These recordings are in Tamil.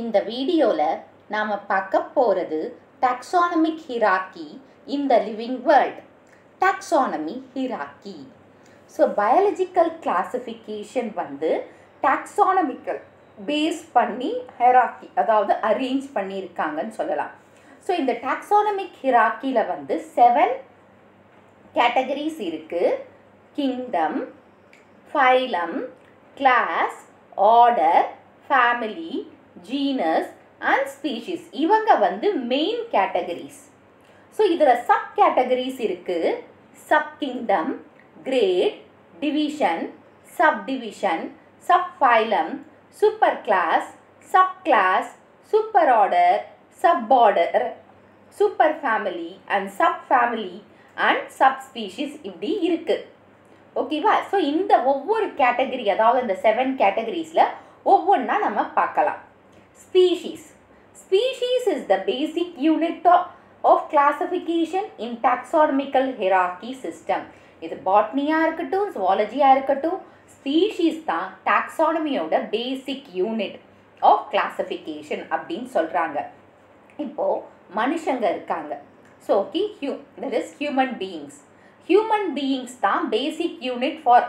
இந்த வீடியோல நாம பார்க்க போறது taxonomic hierarchy in the living world. Taxonomy hierarchy. So biological classification வந்து டாக்ஸானமிக்கல் பேஸ் பண்ணி ஹைரார்க்கி அதாவது அரேஞ்ச் பண்ணியிருக்காங்கன்னு சொல்லலாம். ஸோ இந்த டாக்ஸானமிக் ஹைரார்க்கியில் வந்து 7 கேட்டகரிஸ் இருக்குது. Kingdom, phylum, class, order, family, genus and species. இவங்க வந்து மெயின் கேட்டகரிஸ். ஸோ இதில் சப் கேட்டகரிஸ் இருக்குது. Sub kingdom, grade, division, sub division, sub phylum, super class, sub class, super order, sub order, super family and sub family and sub species இப்படி இருக்குது. ஓகேவா? ஸோ இந்த ஒவ்வொரு கேட்டகரி அதாவது இந்த 7 கேட்டகரிஸில் ஒவ்வொன்றா நம்ம பார்க்கலாம். Species. Species is the basic unit of classification in taxonomical hierarchy system. இது பாட்னியாக இருக்கட்டும் ஜுவாலஜியாக இருக்கட்டும், ஸ்பீஷீஸ் தான் டாக்ஸானமியோட பேசிக் யூனிட் ஆஃப் கிளாசிஃபிகேஷன் அப்படின்னு சொல்கிறாங்க. இப்போது மனுஷங்க இருக்காங்க. So okay, that is human beings. Human beings தான் basic unit for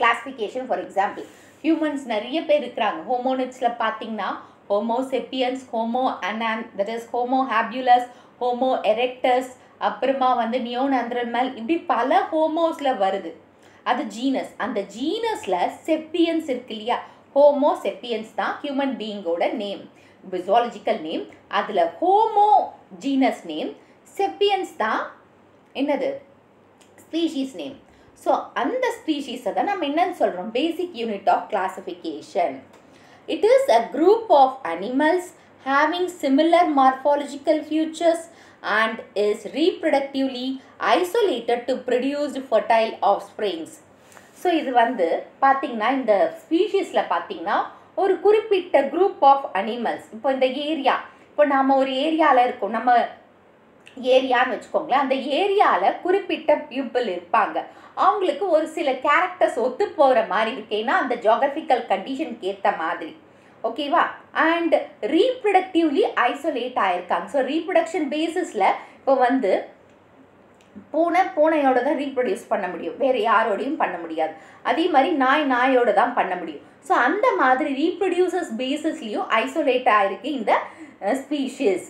classification. For example, humans நிறைய பேர் இருக்கிறாங்க. ஹோமோனிட்ஸில் பார்த்தீங்கன்னா ஹோமோ செப்பியன்ஸ், ஹோமோ அனான், that is homo habilis, homo erectus, அப்புறமா வந்து நியோனாண்ட்ரல், இப்படி பல ஹோமோஸில் வருது. அது ஜீனஸ். அந்த ஜீனஸில் செப்பியன்ஸ் இருக்கு இல்லையா, ஹோமோ செப்பியன்ஸ் தான் ஹியூமன் பீயிங்கோட நேம், ஜுவாலஜிக்கல் நேம். அதில் ஹோமோ ஜீனஸ் நேம், செப்பியன்ஸ் தான் என்னது ஸ்பீஷீஸ் நேம். ஸோ அந்த ஸ்பீஷீஸை தான் நம்ம என்னன்னு சொல்கிறோம், basic unit of classification. It is a group of animals having similar morphological features and is reproductively isolated to produce fertile offspring. So இது வந்து பார்த்தீங்கன்னா இந்த ஸ்பீஷீஸில் பார்த்தீங்கன்னா ஒரு குறிப்பிட்ட குரூப் ஆஃப் அனிமல்ஸ். இப்போ இந்த ஏரியா, இப்போ நாம் ஒரு ஏரியாவில் இருக்கோம், நம்ம ஏரியான்னு வச்சுக்கோங்களேன். அந்த ஏரியாவில் குறிப்பிட்ட பீப்புள் இருப்பாங்க. அவங்களுக்கு ஒரு சில கேரக்டர்ஸ் ஒத்து போகிற மாதிரி இருக்கேன்னா அந்த ஜியோகிராஃபிக்கல் கண்டிஷனுக்கு ஏற்ற மாதிரி. ஓகேவா? அண்ட் ரீப்ரொடக்டிவ்லி ஐசோலேட் ஆகிருக்காங்க. ஸோ ரீப்ரொடக்ஷன் பேசிஸில் இப்போ வந்து பூனையோட தான் ரீப்ரொடியூஸ் பண்ண முடியும், வேறு யாரோடையும் பண்ண முடியாது. அதே மாதிரி நாயோட தான் பண்ண முடியும். ஸோ அந்த மாதிரி ரீப்ரொடியூசர்ஸ் பேசிஸ்லேயும் ஐசோலேட் ஆகிருக்கு இந்த ஸ்பீஷீஸ்.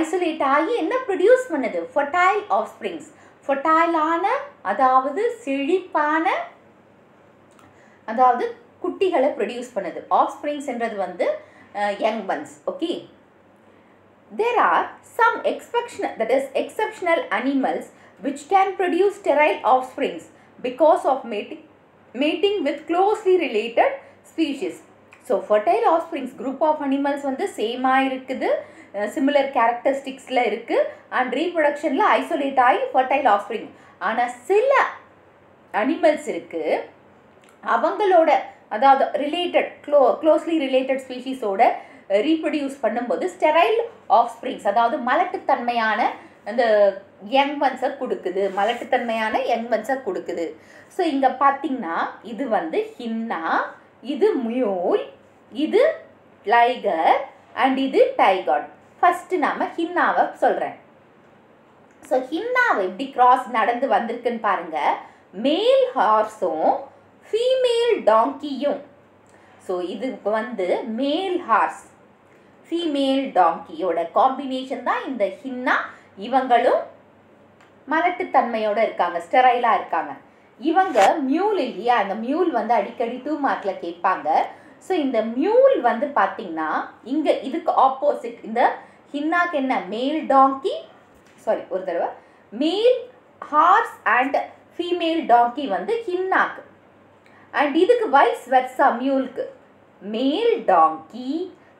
ஐசோலேட் ஆகி என்ன ப்ரொடியூஸ் பண்ணுது? Fertile of springs. ஃபர்டைலான அதாவது செழிப்பான அதாவது குட்டிகளை ப்ரொடியூஸ் பண்ணுது. ஆஃப் ஸ்ப்ரிங்ஸ்ன்றது வந்து young buns. Okay, there are some exceptional animals which can produce sterile offsprings because of mating with closely related species. So fertile offsprings group of animals வந்து சேமாக இருக்குது, சிமிலர் கேரக்டரிஸ்டிக்ஸில் இருக்குது அண்ட் ரீப்ரொடக்ஷனில் ஐசோலேட் ஆகி ஃபர்டைல் ஆஃப் ஸ்ப்ரிங். ஆனால் சில அனிமல்ஸ் இருக்குது அவங்களோட அதாவது ரிலேட்டட் க்ளோஸ்லி ரிலேட்டட் ஸ்பீஷீஸோட ரீப்ரொடியூஸ் பண்ணும்போது ஸ்டெரைல் ஆஃப் ஸ்ப்ரிங்ஸ் அதாவது மலட்டுத்தன்மையான அந்த யங் ஒன்ஸை கொடுக்குது, ஸோ இங்கே பார்த்திங்கன்னா இது வந்து ஹின்னா, இது முயூல், இது லைகர் அண்ட் இது டைகான். ஃபஸ்ட்டு நாம் ஹின்னாவை சொல்கிறேன். ஸோ ஹின்னாவை எப்படி கிராஸ் நடந்து வந்திருக்குன்னு பாருங்கள். மேல் ஹார்ஸும் ஃபீமேல் டாங்கியும். ஸோ இதுக்கு வந்து மேல் ஹார்ஸ் ஃபீமேல் டாங்கியோட காம்பினேஷன் தான் இந்த ஹின்னா. இவங்களும் மலட்டுத்தன்மையோடு இருக்காங்க, ஸ்டெரைலாக இருக்காங்க. இவங்க மியூல் இல்லையா, அந்த மியூல் வந்து அடிக்கடி 2 மார்க்கில் கேட்பாங்க. ஸோ இந்த மியூல் வந்து பார்த்திங்கன்னா இங்கே இதுக்கு ஆப்போசிட். இந்த ஹின்னாக்கு என்ன மேல் டாங்கி, மேல் ஹார்ஸ் அண்ட் ஃபீமேல் டாங்கி வந்து ஹின்னாக்கு, அண்ட் இதுக்கு வைஸ் வெர்சா மியூலுக்கு. மேல் டாங்கி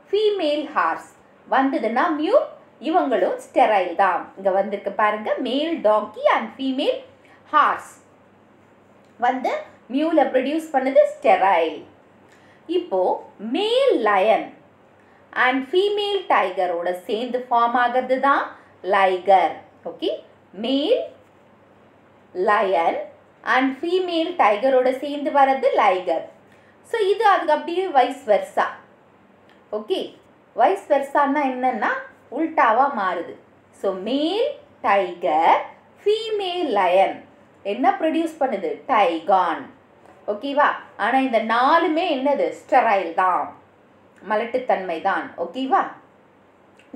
ஃபீமேல் ஹார்ஸ் வந்ததுன்னா மியூல் இவங்களும் ஸ்டெரைல் தான். இங்கே வந்திருக்கு பாருங்கள், மேல் டாங்கி அண்ட் ஃபீமேல் ஹார்ஸ் வந்து மியூலை ப்ரொடியூஸ் பண்ணுது, ஸ்டெரைல். இப்போது மேல் லயன் அண்ட் ஃபீமேல் டைகரோட சேர்ந்து ஃபார்ம் ஆகிறது தான் liger. Okay, male lion and female டைகரோட சேர்ந்து வர்றது லைகர். ஸோ இது அதுக்கு அப்படியே vice versa. Okay vice versa ना என்னன்னா உல்டாவா மாறுது so male tiger female lion என்ன प्रोड्यूस பண்ணுது டைகான் ஓகேவா ஆனா இந்த நாலுமே என்னது ஸ்டெரைல் தான் மலட்டு தன்மை தான் ஓகேவா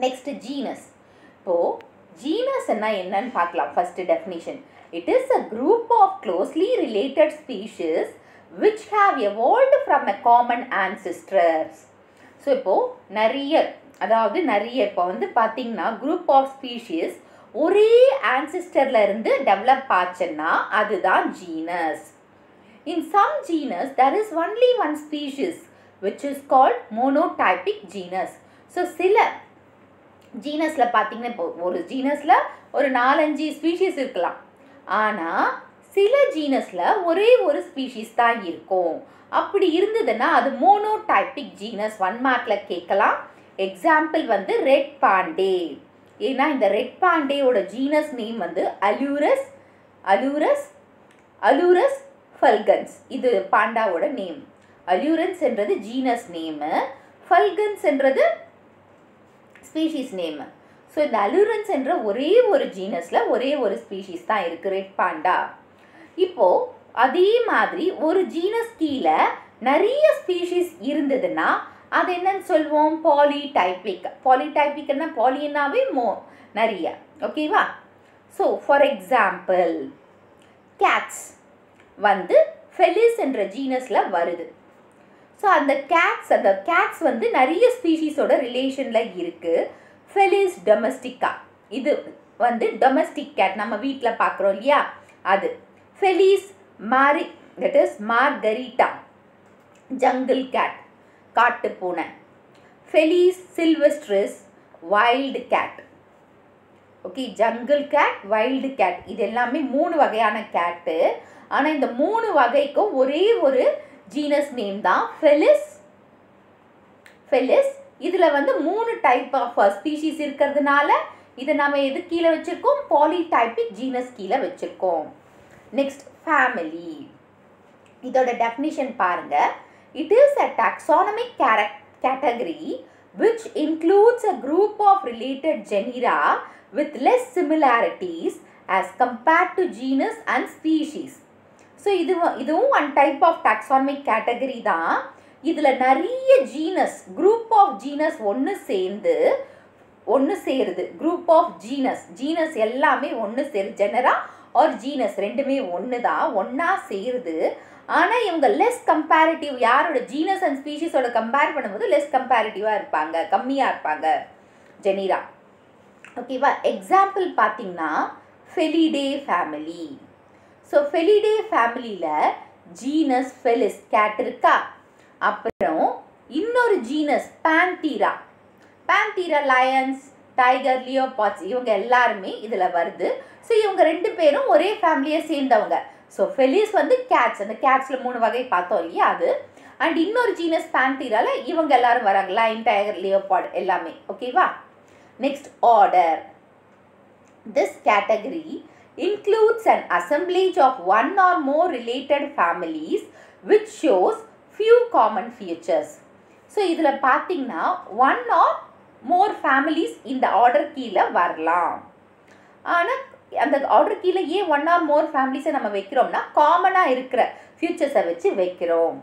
नेक्स्ट जीनस இப்போ ஜீனஸ்னா என்னன்னு பார்க்கலாம் first definition it is a group of closely related species which have evolved from a common ancestors so இப்போ நிறைய அதாவது நிறைய இப்போ வந்து பாத்தீங்கன்னா group of species ஒரே ancestorல இருந்து develop ஆச்சுன்னா அதுதான் genus in some genus there is only one species which is called monotypic genus so சில ஜீனஸ்ல பாத்தீங்கன்னா ஒரு ஜீனஸ்ல ஒரு 4-5 ஸ்பீஷீஸ் இருக்கலாம் ஆனா சில ஜீனஸ்ல ஒரே ஒரு ஸ்பீஷீஸ் தான் இருக்கும் அப்படி இருந்ததுன்னா அது மோனோடைபிக் ஜீனஸ் 1 மார்க்ல கேக்கலாம் एग्जाम्पल வந்து ரெட் பாண்டே ஏனா இந்த ரெட் பாண்டேயோட ஜீனஸ் நேம் வந்து அலூரஸ் ஃபல்கன்ஸ் இது பாண்டாவோட நேம் அலூரன்ஸ் என்றது ஜீனஸ் நேம் ஃபல்கன்ஸ் என்றது स्पीशीस नेम सो इन अलूरेंस என்ற ஒரே ஒரு ஜீனஸ்ல ஒரே ஒரு ஸ்பீஷீஸ் தான் இருக்கு ரெட் பாண்டா இப்போ அதே மாதிரி ஒரு ஜீனஸ் கீழ நிறைய ஸ்பீஷீஸ் இருந்ததுனா அது என்னன்னு சொல்வோம் பாலிடைபிக் பாலிடைபிக்னா பாலினாவே நிறைய ஓகேவா சோ ஃபார் எக்ஸாம்பிள் கேட்ஸ் வந்து ஃபெலிஸ் என்ற ஜீனஸ்ல வருது सो அந்த கேட்ஸ் வந்து நிறைய ஸ்பீஷீஸோட ரிலேஷன்ல இருக்கு ஃபெலிஸ் டொமஸ்டிகா இது வந்து டொமஸ்டிக் கேட் நம்ம வீட்ல பாக்குறோம் இல்லையா அது ஃபெலிஸ் மாரி that is margarita jungle cat காட்டு பூனை felis silvestris wild cat okay jungle cat wild cat இது எல்லாமே 3 வகையான கேட் ஆனா இந்த 3 வகைக்கு ஒரே ஒரு जीनस नेम दा फेलिस इदला वंदु 3 टाइप ऑफ स्पीशीज इरुक्किरदुनाल इद नाम एदु कील वेच्चिरुक्कोम पॉलीटाइपिक जीनस कील वेच्चिरुक्कोम नेक्स्ट फैमिली इदोड डेफिनेशन पारुंगा it is a taxonomic category which includes a group of related genera with less similarities as compared to genus and species so इदु one type of taxonomic category दा इदला नरिय जीनस ग्रुप ऑफ जीनस ओन्नु सेरुदु ग्रुप ऑफ जीनस जीनस எல்லாமே ஒன்னு சேரு ஜெனரா और जीनस ரெண்டுமே ஒன்னு தான் ஒண்ணா சேருது ஆனா இவங்க லெஸ் கம்பேரிட்டிவ் யாரோட जीनस and species ஓட கம்பேர் பண்ணும்போது லெஸ் கம்பேரிட்டிவா இருப்பாங்க கம்மியா இருப்பாங்க ஜெனரா ஓகேவா எக்ஸாம்பிள் பாத்தீங்கன்னா Felidae family so Felidae family genus Felis cat इरुक्का अप्पुरम इन्नोरु genus Panthera Panthera lions tiger leopards इवंगा एल्लारुमे इदुला वरुदु सो इवंगा रेंडु पेरुम ओरे फैमिलिया सेर्ंदवंगा सो फेलिस वंदु कैट्स अंड कैट्सला 3 वगै पार्थोम इल्लिया अदु अंड इन्नोरु जीनस पैंथेरा ला इवंगा एल्लारुम वरांगा लायन टाइगर लियोपार्ड एल्लामे ओकेवा next order this category includes an assemblage of one or more related families which shows few common features so idla pathina one or more families in the order kila varalam ana and order kila ye one or more families nama vekkromna common ah irukra features ah vechi vekkirom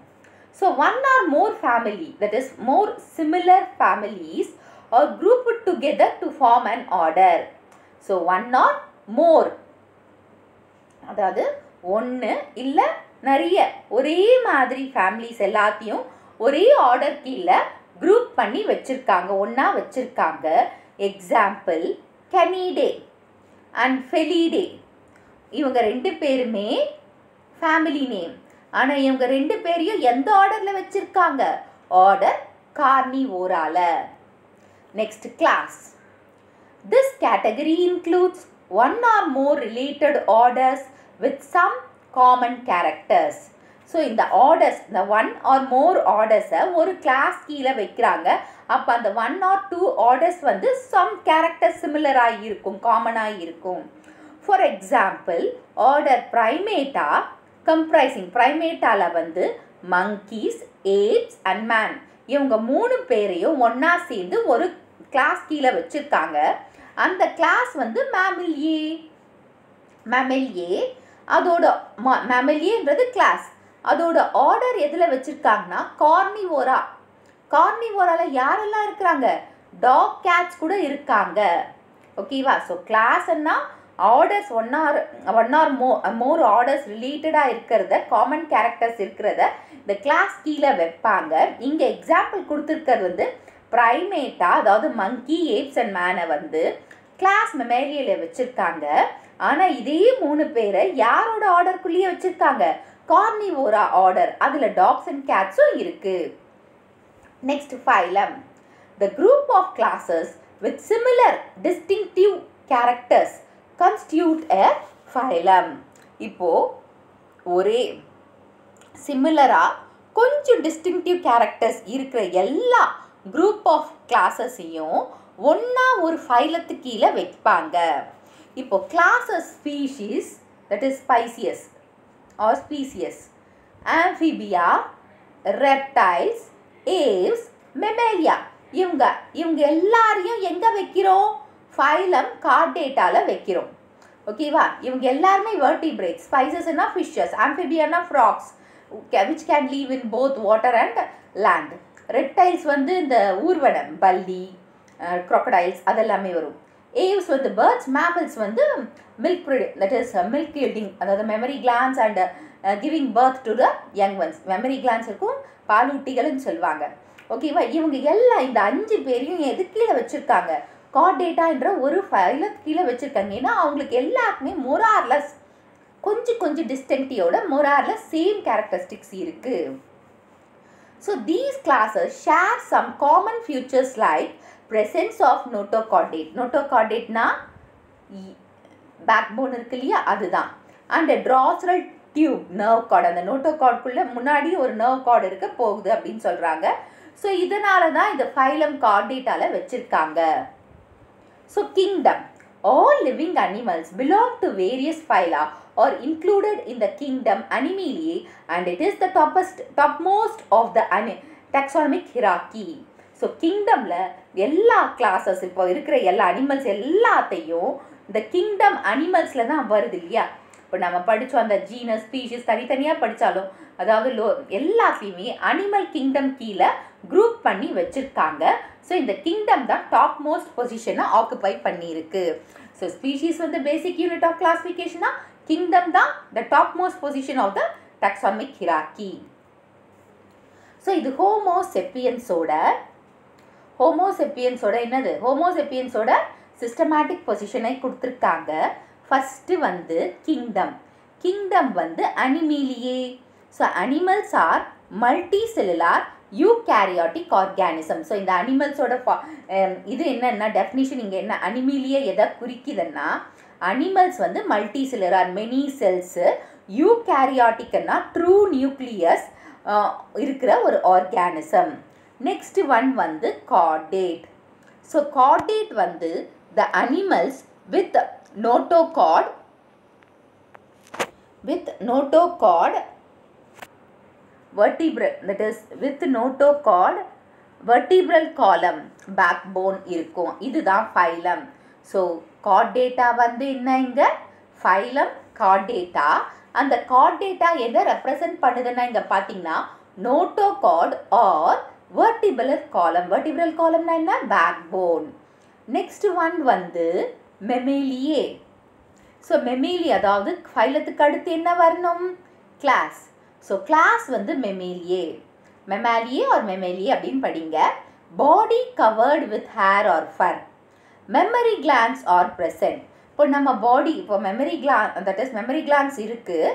so one or more family that is more similar families are grouped together to form an order so one or more அதாவது ஒன்னு இல்ல நிறைய ஒரே மாதிரி ஃபேமிலிஸ் எல்லாத்தையும் ஒரே ஆர்டர் கீழ குரூப் பண்ணி வெச்சிருக்காங்க ஒண்ணா வெச்சிருக்காங்க எக்ஸாம்பிள் கனிடே அண்ட் ஃபெலிடே இவங்க ரெண்டு பேருமே ஃபேமிலி நேம் ஆனா இவங்க ரெண்டு பேரையும் எந்த ஆர்டர்ல வெச்சிருக்காங்க ஆர்டர் கார்னிவோரால next class this category includes one or more related orders with some common characters so in the orders the one or more orders ஒரு class கீழ வைக்கறாங்க அப்ப அந்த one or two orders வந்து some characters similar ஆ இருக்கும் common ஆ இருக்கும் for example order primata comprising primata ல வந்து monkeys apes and man இவங்க மூணு பேரையும் ஒண்ணா சேர்ந்து ஒரு கிளாஸ் கீழ வச்சிருக்காங்க. அந்த கிளாஸ் வந்து மேமலியே. அதோட மேமலியேன்றது கிளாஸ். அதோட ஆர்டர் எதில் வச்சிருக்காங்கன்னா கார்னிவோரா. கார்னிவோரால யாரெல்லாம் இருக்கிறாங்க? டாக், கேட்ஸ் கூட இருக்காங்க. ஓகேவா? ஸோ கிளாஸ்ன்னா orders one or more orders ரிலேட்டடாக இருக்கிறத, காமன் கேரக்டர்ஸ் இருக்கிறத இந்த கிளாஸ் கீழே வைப்பாங்க. இங்கே எக்ஸாம்பிள் கொடுத்துருக்கிறது வந்து ப்ரைமேட்டா, அதாவது மங்கி, ஏப்ஸ் அண்ட் மேனை வந்து கிளாஸ் மெமேலியில் வச்சுருக்காங்க. ஆனால் இதே மூணு பேரை யாரோட ஆர்டருக்குள்ளேயே வச்சுருக்காங்க? Carnivora order. அதில் டாக்ஸ் அண்ட் கேட்ஸும் இருக்குது. Next phylum. The group of classes with similar distinctive characters constitute a phylum. இப்போ ஒரே சிமிலராக கொஞ்சம் டிஸ்டிங்டிவ் கேரக்டர்ஸ் இருக்கிற எல்லா குரூப் ஆஃப் கிளாஸஸையும் ஒன்றா ஒரு ஃபைலத்து கீழே வைப்பாங்க. இப்போ classes species, that is species or species, Amphibia, reptiles, Aves, Mammalia, இவங்க எல்லாரையும் எங்கே வைக்கிறோம்? ஃபைலம் கார்டேட்டாவில் வைக்கிறோம். ஓகேவா? இவங்க எல்லாருமே வெர்டிபிரேட்ஸ். ஸ்பைசஸ்னா ஃபிஷஸ், ஆம்ஃபிபியானா frogs, which can leave in both water and land. Reptiles வந்து இந்த ஊர்வனம், பல்லி, க்ரொக்கடைல்ஸ், அதெல்லாமே வரும். ஏவ்ஸ் வந்து பேர்ட்ஸ், மேமல்ஸ் வந்து milk produce, that is milk yielding, அதாவது mammary glands and giving birth to the young ones. Mammary glands இருக்கும், பாலூட்டிகள்னு சொல்லுவாங்க. ஓகேவா? இவங்க எல்லாம் இந்த அஞ்சு பேரையும் எது கீழே வச்சுருக்காங்க? கார்டேட்டான்ற ஒரு ஃபைல கீழே வச்சுருக்காங்க. ஏன்னா அவங்களுக்கு எல்லாருக்குமே மொரார்லஸ் கொஞ்சம் டிஸ்டிங்டிவோட மொரார்லஸ் சேம் கேரக்டரிஸ்டிக்ஸ் இருக்குது. So these classes share some common features like presence of notochordate. நோட்டோகார்டேட்னா பேக் போன் இருக்கு இல்லையா, அதுதான். And dorsal tube, nerve cord. அந்த நோட்டோகார்டுக்குள்ளே முன்னாடி ஒரு நர்வ் கார்டு இருக்க போகுது அப்படின்னு சொல்கிறாங்க. ஸோ இதனால தான் இந்த ஃபைலம் கார்டேட்டால வச்சிருக்காங்க. So kingdom. All living animals belong to various phyla are included in the kingdom அனிமேலியே and it is the topmost of the taxonomic hierarchy. So கிங்டமில் எல்லா கிளாஸஸ், இப்போ இருக்கிற எல்லா அனிமல்ஸ் எல்லாத்தையும் இந்த கிங்டம் அனிமல்ஸில் தான் வருது இல்லையா. இப்போ நம்ம படித்தோம் அந்த ஜீனஸ், ஸ்பீஷிஸ் தனித்தனியாக படித்தாலும், அதாவது எல்லாத்தையுமே அனிமல் கிங்டம் கீழே குரூப் பண்ணி வச்சுருக்காங்க. ஸோ இந்த கிங்டம் தான் டாப் மோஸ்ட் பொசிஷனை ஆக்குப்பை பண்ணியிருக்கு. ஸோ ஸ்பீஷிஸ் வந்து பேசிக் யூனிட் ஆஃப் கிளாஸிஃபிகேஷனா, கிங்டம் தான் the top most position of the taxonomic hierarchy. So இது ஹோமோ செப்பியன்ஸோட என்னது, ஹோமோ செப்பியன்ஸோட சிஸ்டமேட்டிக் பொசிஷனை கொடுத்துருக்காங்க. ஃபஸ்ட்டு வந்து கிங்டம் வந்து அனிமேலியே. So animals are multi cellular eukaryotic organism. So இந்த அனிமல்ஸோட இது என்னென்னா டெஃபினிஷன் இங்கே என்ன, அனிமேலியே எதை குறிக்குதுன்னா அனிமல்ஸ் வந்து மல்டி செல்லுலார், மெனி செல்ஸு, யூகேரியாட்டிக்னா ட்ரூ நியூக்ளியஸ் இருக்கிற ஒரு ஆர்கானிசம். நெக்ஸ்ட் ஒன் வந்து கார்டேட். ஸோ கார்டேட் வந்து the animals with notochord vertebral, that is with notochord vertebral column, backbone இருக்கும். இதுதான் phylum. So chordata வந்து என்ன, இங்க phylum chordata. அந்த chordata எதை ரெப்ரசன்ட் பண்ணுதுன்னா இங்க பாத்தீங்கன்னா notochord or vertebral column. vertebral column னா என்ன, backbone. next one வந்து மெமேலியே. ஸோ மெமேலியே அதாவது ஃபைலத்துக்கு அடுத்து என்ன வரணும், கிளாஸ். ஸோ கிளாஸ் வந்து மெமேலியே அப்படின்னு படிங்க. Body covered with hair or fur, mammary glands are present. இப்போ நம்ம பாடி, இப்போ மெமரி கிளான்ஸ் இருக்குது.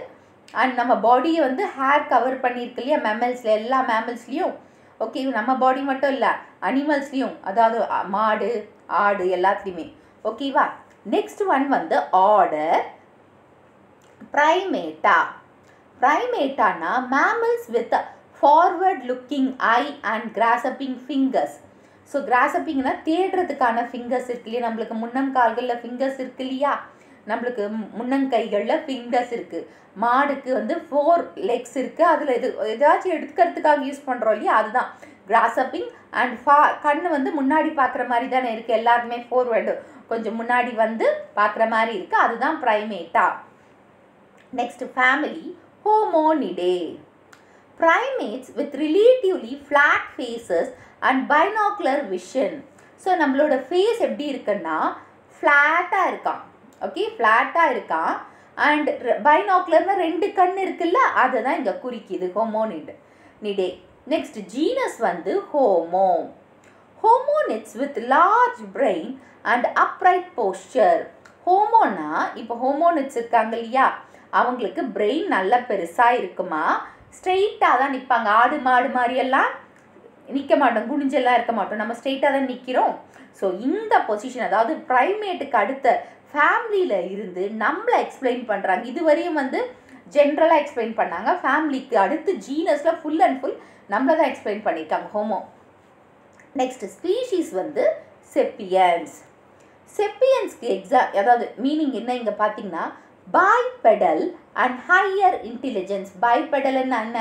அண்ட் நம்ம பாடியை வந்து ஹேர் கவர் பண்ணியிருக்கு இல்லையா, மெமல்ஸில், எல்லா மேமல்ஸ்லேயும். ஓகே, நம்ம பாடி மட்டும் இல்லை, அனிமல்ஸ்லேயும், அதாவது மாடு, ஆடு, எல்லாத்துலேயுமே. ஓகேவா? நெக்ஸ்ட் ஒன் வந்து ஆர்டர் ப்ரைமேட்டானா mammals with forward looking eye and grasping fingers. So கிராசப்பிங்னா தேடுறதுக்கான ஃபிங்கர்ஸ் இருக்கு இல்லையா, நம்மளுக்கு முன்னம் கால்களில் ஃபிங்கர்ஸ் இருக்கு இல்லையா, நம்மளுக்கு முன்னங்கைகள்ல ஃபிங்கர்ஸ் இருக்கு, மாடுக்கு வந்து 4 லெக்ஸ் இருக்கு. அதுல இது ஏதாச்சும் எடுத்துக்கிறதுக்காக யூஸ் பண்றோம் இல்லையா, அதுதான் கிராசப்பிங். அண்ட் கண்ணு வந்து முன்னாடி பார்க்குற மாதிரி தானே இருக்குது, எல்லாருமே ஃபோர்வேர்டு கொஞ்சம் முன்னாடி வந்து பார்க்குற மாதிரி இருக்குது, அதுதான் ப்ரைமேட்டா. Next family Hominidae. Primates with relatively flat faces and binocular vision. So நம்மளோட ஃபேஸ் எப்படி இருக்குன்னா ஃப்ளாட்டாக இருக்கான், ஓகே ஃப்ளாட்டாக இருக்கான். அண்ட் பைனாக்குலர்னா ரெண்டு கண் இருக்குல்ல, அதை தான் இங்கே குறிக்குது ஹோமோனிடே. Next genus vandu homo. Hominids with large brain and upright posture. Homo na ipo hominids irukangaliya, avangalukku brain nalla perusa irukuma, straight ah da nippanga, aadu maadu mari ella nikka maattom, guninjella irukka maattom, nama straight ah da nikkirom. So indha position adhaadu primate ku adutha family la irundu nammala explain pandranga. iduvariyum vandu general ah explain pannanga, family ku adutha genus la full and full நம்மள தான் எக்ஸ்பிளைன் பண்ணிட்டாங்க ஹோமோ. நெக்ஸ்ட் ஸ்பீஷீஸ் வந்து செப்பியன்ஸ். செப்பியன்ஸ்க்கு அதாவது மீனிங் என்ன இங்கே பார்த்தீங்கன்னா, பைபெடல் அண்ட் ஹையர் இன்டெலிஜென்ஸ். பைபெடல்னா என்ன,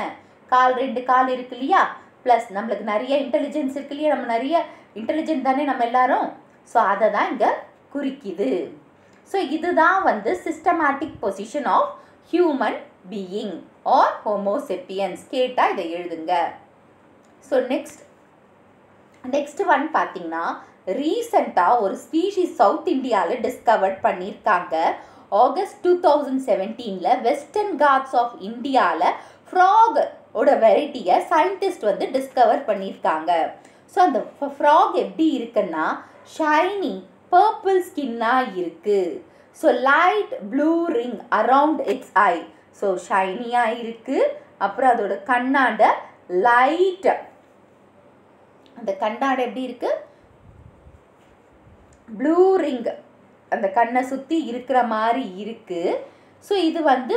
கால் ரெண்டு கால் இருக்கு இல்லையா, ப்ளஸ் நம்மளுக்கு நிறைய இன்டெலிஜென்ஸ் இருக்கு இல்லையா, நம்ம நிறைய இன்டெலிஜென்ட் தானே நம்ம எல்லாரும். ஸோ அதை தான் இங்கே குறிக்குது. ஸோ இதுதான் வந்து systematic position of human being or homo sapiens. கேட்டால் இதை எழுதுங்க. ஸோ நெக்ஸ்ட் ஒன் பார்த்தீங்கன்னா, ரீசெண்டாக ஒரு ஸ்பீஷீஸ் சவுத் இந்தியாவில் டிஸ்கவர் பண்ணியிருக்காங்க. ஆகஸ்ட் 2017 வெஸ்டர்ன் காட்ஸ் ஆஃப் இந்தியாவில் ஃப்ராகோட வெரைட்டியை சயின்டிஸ்ட் வந்து டிஸ்கவர் பண்ணியிருக்காங்க. ஸோ அந்த ஃப்ராக் எப்படி இருக்குன்னா ஷைனி பர்பிள் ஸ்கின்னாக இருக்குது. So light blue ring around its eye. So ஷைனியாக இருக்குது. அப்புறம் அதோட கண்ணாட லைட், அந்த கண்ணாடை எப்படி இருக்குது, ப்ளூ ரிங் அந்த கண்ணை சுற்றி இருக்கிற மாதிரி இருக்குது. ஸோ இது வந்து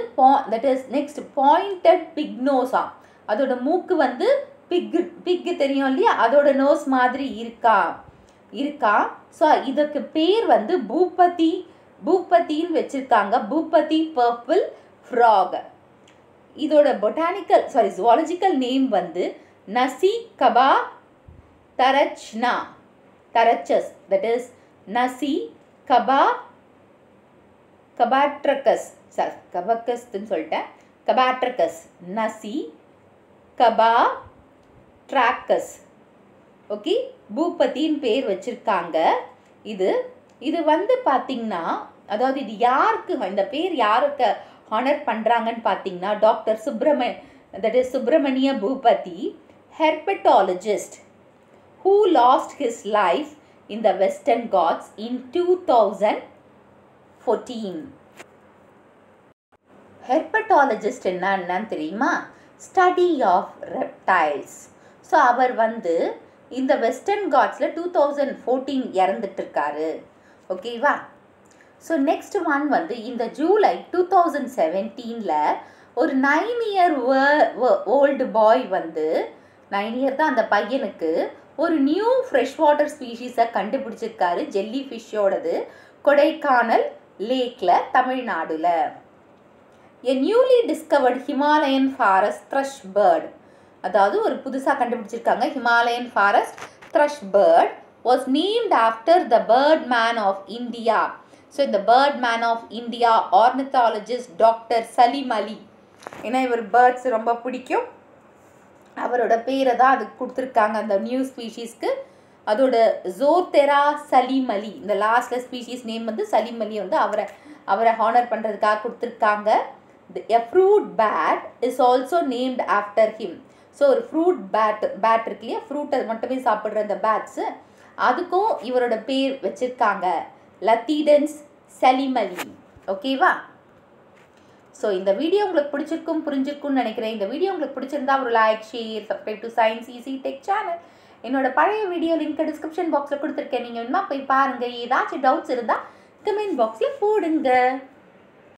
that is next pointed big நோஸா. அதோட மூக்கு வந்து பிக்கு தெரியும் இல்லையா, அதோட நோஸ் மாதிரி இருக்கா. ஸோ இதுக்கு பேர் வந்து பூபத்தின்னு வச்சுருக்காங்க, பூபதி பர்பிள் ஃப்ராக். இதோட ஜுவாலஜிக்கல் நேம் வந்து நசிகபா தரச்னா தரச்சஸ். தட் இஸ் நசிகபா ட்ராக்கஸ். ஓகே, பூபத்தின்னு பேர் வச்சுருக்காங்க. இது வந்து பார்த்தீங்கன்னா, அதாவது இது யாருக்கு இந்த பேர் யாருக்கு ஆனர் பண்ணுறாங்கன்னு பார்த்தீங்கன்னா, doctor Subramaniya Bhupathi, herpetologist, who lost his life in the western Ghats in 2014. Herpetologist என்னன்னு தெரியுமா, ஸ்டடி ஆஃப் ரெப்டைல்ஸ். ஸோ அவர் வந்து இந்த வெஸ்டர்ன் காட்ஸில் 2014 இறந்துட்டுருக்காரு. ஓகேவா. ஸோ நெக்ஸ்ட் ஒன் வந்து இந்த ஜூலை 2017 ஒரு 9 இயர் ஓல்டு பாய் வந்து 9 இயர் தான் அந்த பையனுக்கு, ஒரு நியூ ஃப்ரெஷ் வாட்டர் ஸ்பீஷீஸை கண்டுபிடிச்சிருக்காரு, ஜெல்லி ஃபிஷ்ஷோடது, கொடைக்கானல் லேக்கில், தமிழ்நாடில். A newly discovered Himalayan forest thrush bird, அதாவது ஒரு புதுசாக கண்டுபிடிச்சிருக்காங்க Himalayan forest thrush bird, was named after the bird man of India. So இந்த bird man of India ornithologist doctor Salim Ali, ஏன்னா இவர் பேர்ட்ஸ் ரொம்ப பிடிக்கும், அவரோட பேரை தான் அதுக்கு கொடுத்துருக்காங்க அந்த நியூ ஸ்பீஷீஸ்க்கு. அதோட ஜோர்தெரா சலீம் அலி, இந்த லாஸ்ட்டில் ஸ்பீஷீஸ் நேம் வந்து சலீம் அலி வந்து அவரை ஹானர் பண்ணுறதுக்காக கொடுத்துருக்காங்க. A fruit bat is also named after him. So ஒரு ஃப்ரூட் பேட் இருக்கு இல்லையா, ஃப்ரூட் அது மட்டுமே சாப்பிட்ற அந்த பேட்ஸு, அதுக்கும் இவரோட பேர் வச்சுருக்காங்க, லத்தீடன்ஸ் சலீம் அலி. ஓகேவா. ஸோ இந்த வீடியோ உங்களுக்கு புரிஞ்சிருக்கும்னு நினைக்கிறேன். இந்த வீடியோ உங்களுக்கு பிடிச்சிருந்தா ஒரு like, share, subscribe to science easy tech channel. என்னோட பழைய வீடியோ லிங்க் டிஸ்கிரிப்ஷன் பாக்ஸில் கொடுத்துருக்கேன், நீங்கள் வேணுமா போய் பாருங்கள். ஏதாச்சும் டவுட்ஸ் இருந்தால் கமெண்ட் பாக்ஸில் போடுங்க.